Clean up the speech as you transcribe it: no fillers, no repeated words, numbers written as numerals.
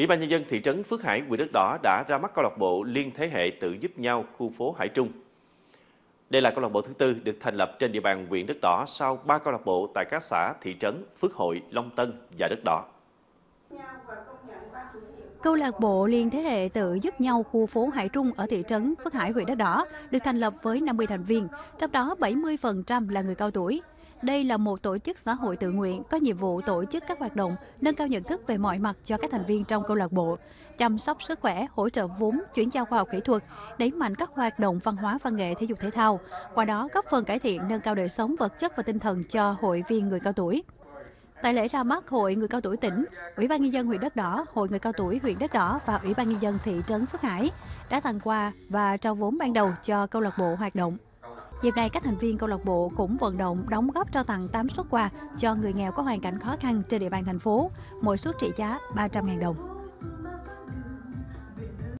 Ủy ban Nhân dân thị trấn Phước Hải, huyện Đất Đỏ đã ra mắt câu lạc bộ liên thế hệ tự giúp nhau khu phố Hải Trung. Đây là câu lạc bộ thứ tư được thành lập trên địa bàn huyện Đất Đỏ sau 3 câu lạc bộ tại các xã, thị trấn Phước Hội, Long Tân và Đất Đỏ. Câu lạc bộ liên thế hệ tự giúp nhau khu phố Hải Trung ở thị trấn Phước Hải, huyện Đất Đỏ được thành lập với 50 thành viên, trong đó 70% là người cao tuổi. Đây là một tổ chức xã hội tự nguyện có nhiệm vụ tổ chức các hoạt động nâng cao nhận thức về mọi mặt cho các thành viên trong câu lạc bộ, chăm sóc sức khỏe, hỗ trợ vốn, chuyển giao khoa học kỹ thuật, đẩy mạnh các hoạt động văn hóa, văn nghệ, thể dục thể thao, qua đó góp phần cải thiện nâng cao đời sống vật chất và tinh thần cho hội viên người cao tuổi. Tại lễ ra mắt, Hội Người Cao Tuổi tỉnh, Ủy ban Nhân dân huyện Đất Đỏ, Hội Người Cao Tuổi huyện Đất Đỏ và Ủy ban Nhân dân thị trấn Phước Hải đã tặng quà và trao vốn ban đầu cho câu lạc bộ hoạt động. Dịp này, các thành viên câu lạc bộ cũng vận động đóng góp trao tặng 8 suất quà cho người nghèo có hoàn cảnh khó khăn trên địa bàn thành phố, mỗi suất trị giá 300.000 đồng.